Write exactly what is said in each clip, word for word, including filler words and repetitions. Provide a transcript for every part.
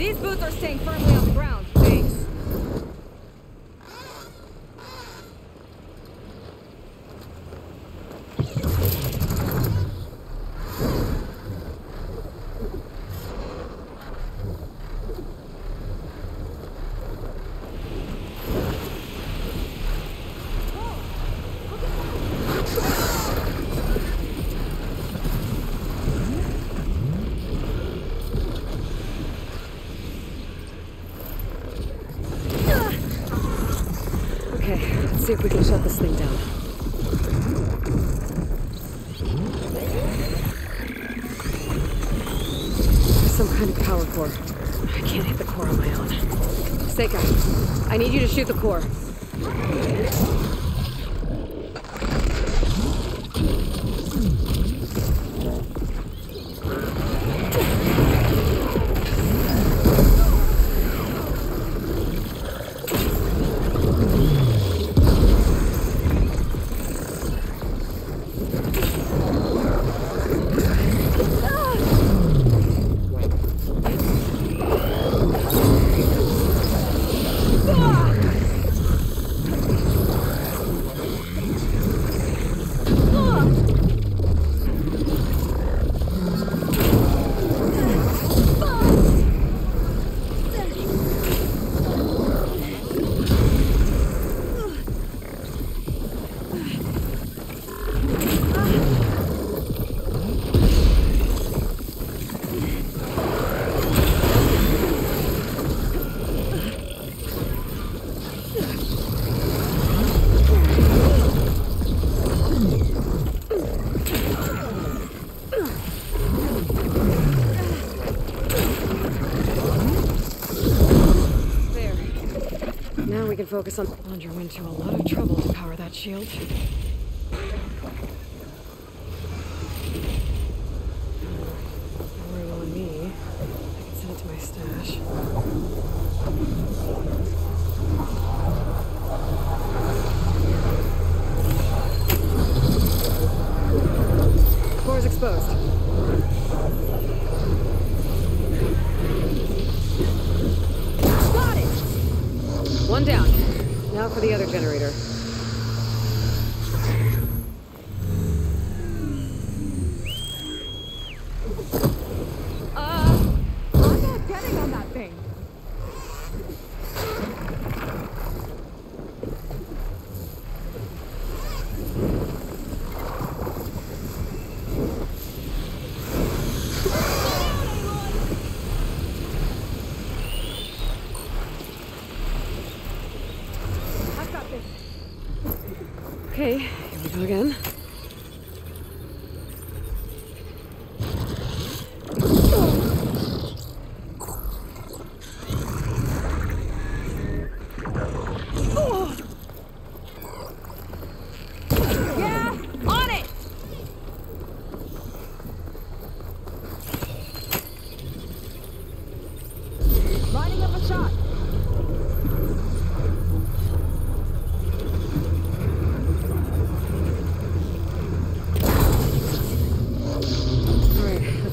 These boots are staying firmly on the ground. Thanks. See if we can shut this thing down. Some kind of power core. I can't hit the core on my own. Seika, I need you to shoot the core. Focus on Plunger went to a lot of trouble to power that shield. Don't worry about me. I can send it to my stash. Core's exposed. Got it! One down. Now for the other generator. Uh, I'm not getting on that thing. Okay, here we go again.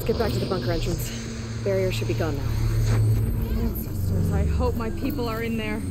Get back to the bunker entrance. Barrier should be gone now. Ancestors, I hope my people are in there.